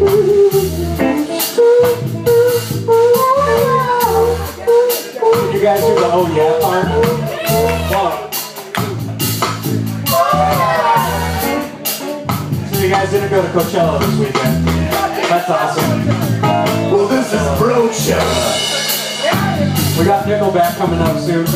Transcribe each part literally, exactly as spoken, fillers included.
You guys do the oh yeah part? Wow. So you guys didn't go to Coachella this weekend. That's awesome. Well, this is Brochella. We got Nickelback coming up soon.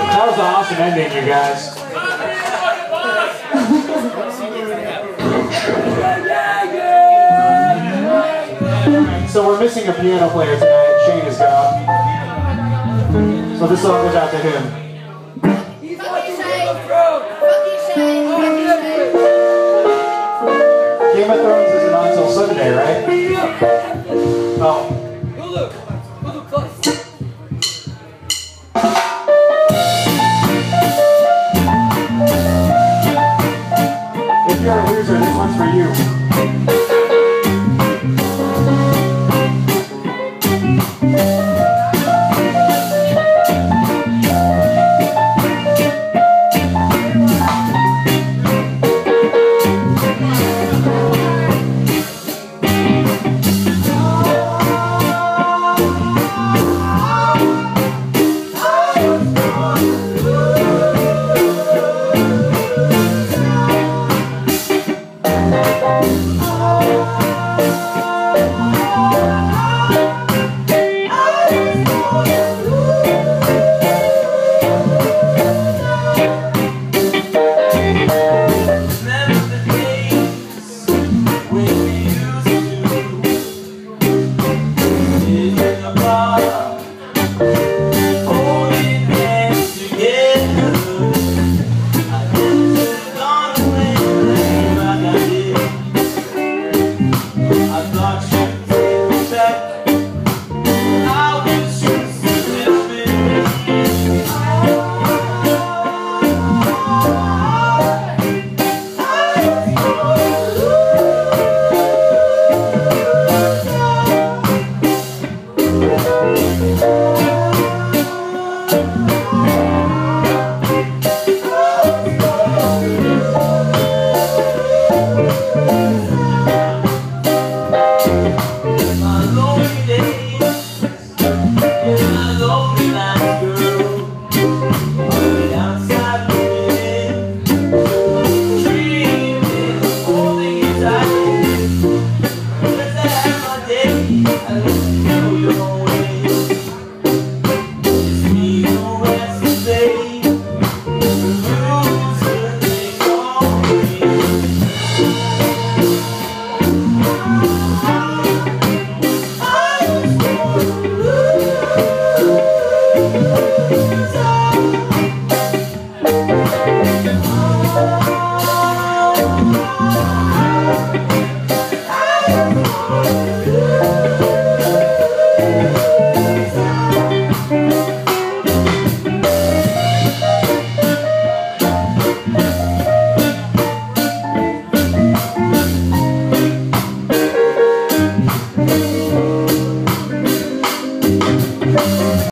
That was an awesome ending, you guys. So we're missing a piano player tonight. Shane is gone. So this song goes out to him. Game of Thrones isn't on until Sunday, right? Oh. If you're a loser, this one's for you.